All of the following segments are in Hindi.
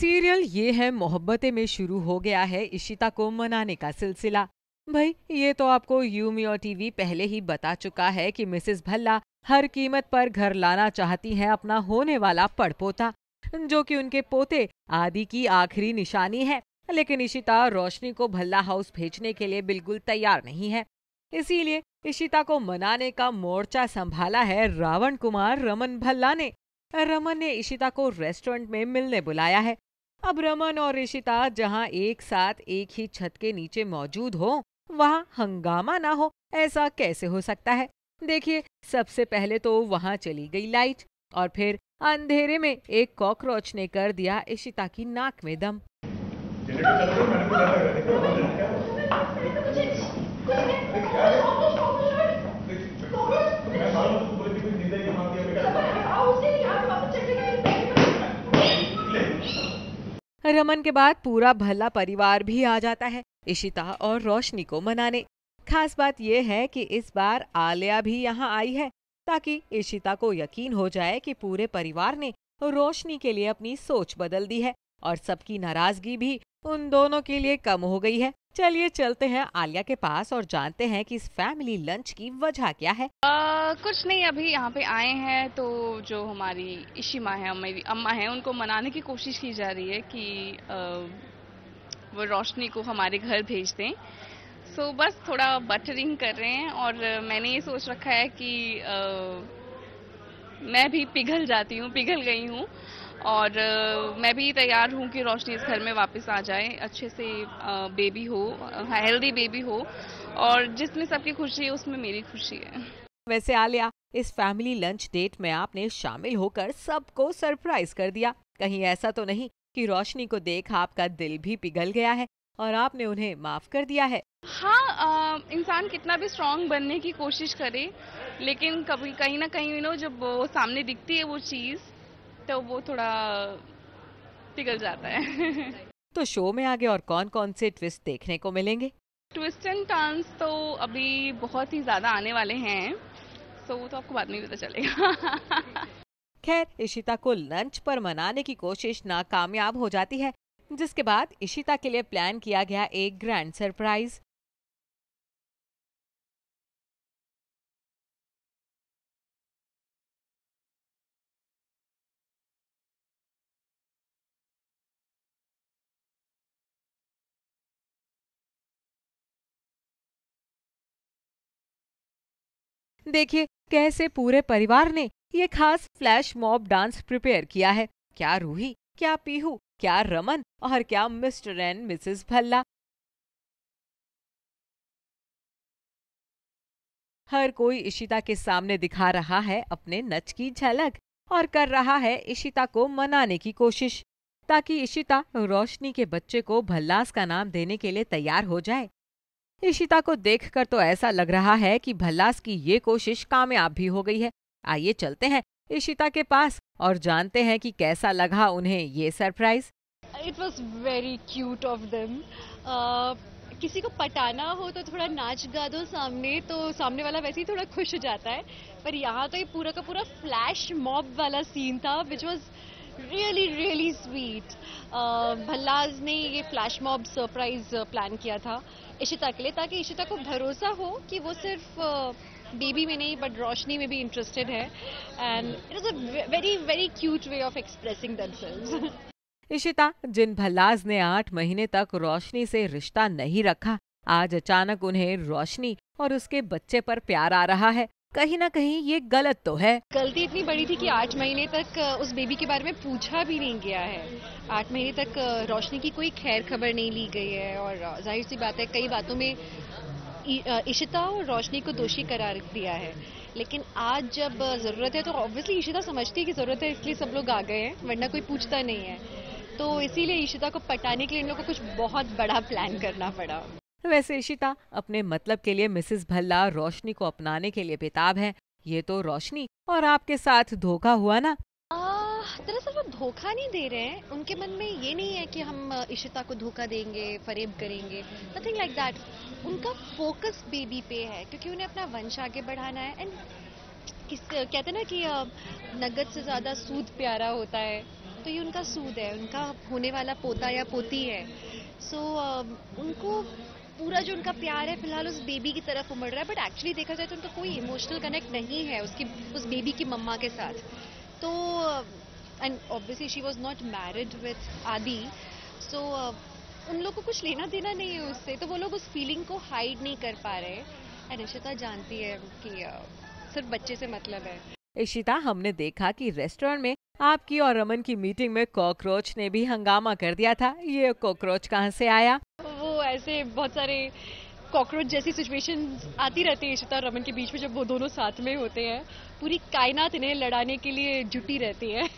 सीरियल ये है मोहब्बतें में शुरू हो गया है इशिता को मनाने का सिलसिला। भाई ये तो आपको यू मी और टीवी पहले ही बता चुका है कि मिसेस भल्ला हर कीमत पर घर लाना चाहती हैं अपना होने वाला पड़पोता, जो कि उनके पोते आदि की आखिरी निशानी है। लेकिन इशिता रोशनी को भल्ला हाउस भेजने के लिए बिल्कुल तैयार नहीं है, इसीलिए इशिता को मनाने का मोर्चा संभाला है रावण कुमार रमन भल्ला ने। रमन ने इशिता को रेस्टोरेंट में मिलने बुलाया है। अब रमन और इशिता जहां एक साथ एक ही छत के नीचे मौजूद हो, वहां हंगामा ना हो ऐसा कैसे हो सकता है। देखिए, सबसे पहले तो वहां चली गई लाइट और फिर अंधेरे में एक कॉकरोच ने कर दिया इशिता की नाक में दम। रमन के बाद पूरा भल्ला परिवार भी आ जाता है इशिता और रोशनी को मनाने। खास बात यह है कि इस बार आलिया भी यहाँ आई है ताकि इशिता को यकीन हो जाए कि पूरे परिवार ने रोशनी के लिए अपनी सोच बदल दी है और सबकी नाराजगी भी उन दोनों के लिए कम हो गई है। चलिए चलते हैं आलिया के पास और जानते हैं कि इस फैमिली लंच की वजह क्या है। कुछ नहीं, अभी यहाँ पे आए हैं तो जो हमारी इशी माँ है, मेरी अम्मा है, उनको मनाने की कोशिश की जा रही है कि वो रोशनी को हमारे घर भेज दें। सो बस थोड़ा बटरिंग कर रहे हैं और मैंने ये सोच रखा है कि मैं भी पिघल जाती हूँ, पिघल गई हूँ और मैं भी तैयार हूँ कि रोशनी इस घर में वापस आ जाए, अच्छे से बेबी हो, हेल्दी बेबी हो और जिसमें सबकी खुशी है उसमें मेरी खुशी है। वैसे आलिया, इस फैमिली लंच डेट में आपने शामिल होकर सबको सरप्राइज कर दिया। कहीं ऐसा तो नहीं कि रोशनी को देख आपका दिल भी पिघल गया है और आपने उन्हें माफ कर दिया है? हाँ, इंसान कितना भी स्ट्रांग बनने की कोशिश करे लेकिन कभी कहीं ना कहीं जब वो सामने दिखती है वो चीज़ तो वो थोड़ा पिघल जाता है। तो शो में आगे और कौन कौन से ट्विस्ट देखने को मिलेंगे? ट्विस्ट एंड टर्न्स तो अभी बहुत ही ज्यादा आने वाले हैं, सो वो तो आपको बाद में पता चलेगा। खैर, इशिता को लंच पर मनाने की कोशिश नाकामयाब हो जाती है, जिसके बाद इशिता के लिए प्लान किया गया एक ग्रैंड सरप्राइज। देखिए कैसे पूरे परिवार ने ये खास फ्लैश मॉब डांस प्रिपेयर किया है। क्या रूही, क्या पीहू, क्या रमन और क्या मिस्टर एंड मिसेस भल्ला, हर कोई इशिता के सामने दिखा रहा है अपने नच की झलक और कर रहा है इशिता को मनाने की कोशिश ताकि इशिता रोशनी के बच्चे को भल्लास का नाम देने के लिए तैयार हो जाए। इशिता को देखकर तो ऐसा लग रहा है कि भल्लास की ये कोशिश कामयाब भी हो गई है। आइए चलते हैं इशिता के पास और जानते हैं कि कैसा लगा उन्हें ये surprise. It was very cute of them. किसी को पटाना हो तो थोड़ा नाच गा दो सामने तो सामने वाला वैसे ही थोड़ा खुश हो जाता है, पर यहाँ तो ये पूरा का पूरा फ्लैश मॉब वाला सीन था which was really really sweet. Bhallas ने ये फ्लैश मॉब सरप्राइज प्लान किया था इशिता के लिए ताकि इशिता को भरोसा हो कि वो सिर्फ बेबी में नहीं बट रोशनी में भी इंटरेस्टेड है and it is a very very cute way of expressing themselves. Ishita, जिन भल्लाज ने 8 महीने तक रोशनी से रिश्ता नहीं रखा, आज अचानक उन्हें रोशनी और उसके बच्चे पर प्यार आ रहा है। कहीं ना कहीं ये गलत तो है। गलती इतनी बड़ी थी कि 8 महीने तक उस बेबी के बारे में पूछा भी नहीं गया है। 8 महीने तक रोशनी की कोई खैर खबर नहीं ली गई है और जाहिर सी बात है कई बातों में इशिता और रोशनी को दोषी करार दिया है। लेकिन आज जब ज़रूरत है तो ऑब्वियसली इशिता समझती है कि ज़रूरत है, इसलिए सब लोग आ गए हैं, वरना कोई पूछता नहीं है। तो इसीलिए इशिता को पटाने के लिए इन लोगों को कुछ बहुत बड़ा प्लान करना पड़ा। वैसे इशिता अपने मतलब के लिए मिसेस भल्ला रोशनी को अपनाने के लिए बेताब है। ये तो रोशनी और आपके साथ धोखा हुआ ना? दरअसल वो धोखा नहीं दे रहे हैं। उनके मन में ये नहीं है कि हम इशिता को धोखा देंगे, फरेब करेंगे, नथिंग लाइक दैट। उनका फोकस बेबी पे है क्योंकि उन्हें अपना वंश आगे बढ़ाना है। एंड कहते हैं ना कि नगद से ज्यादा सूद प्यारा होता है, तो ये उनका सूद है, उनका होने वाला पोता या पोती है। सो उनको पूरा जो उनका प्यार है फिलहाल उस बेबी की तरफ उमड़ रहा है, बट एक्चुअली देखा जाए तो उनका कोई इमोशनल कनेक्ट नहीं है उसकी उस बेबी की मम्मा के साथ। तो and obviously she was not married with Adi, so उन लोग को कुछ लेना देना नहीं है उससे, तो वो लोग उस फीलिंग को हाइड नहीं कर पा रहे। एंड इशिता जानती है कि सिर्फ बच्चे से मतलब है। इशिता, हमने देखा कि रेस्टोरेंट में आपकी और रमन की मीटिंग में कॉकरोच ने भी हंगामा कर दिया था। ये कॉकरोच कहाँ से आया? वो ऐसे बहुत सारे कॉकरोच जैसी सिचुएशन आती रहती है इशिता और रमन के बीच में जब वो दोनों साथ में होते हैं। पूरी कायनात इन्हें लड़ाने के लिए जुटी रहती है।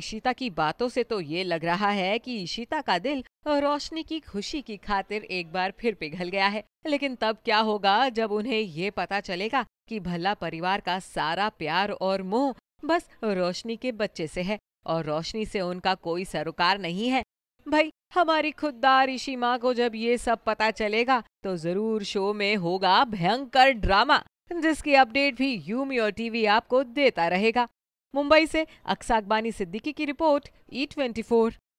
इशिता की बातों से तो ये लग रहा है कि इशिता का दिल रोशनी की खुशी की खातिर एक बार फिर पिघल गया है, लेकिन तब क्या होगा जब उन्हें ये पता चलेगा कि भल्ला परिवार का सारा प्यार और मोह बस रोशनी के बच्चे से है और रोशनी से उनका कोई सरोकार नहीं है। भाई, हमारी खुददार ऋषि माँ को जब ये सब पता चलेगा तो जरूर शो में होगा भयंकर ड्रामा, जिसकी अपडेट भी यू मी और टीवी आपको देता रहेगा। मुंबई से अक्षाकबानी सिद्दीकी की रिपोर्ट, E24।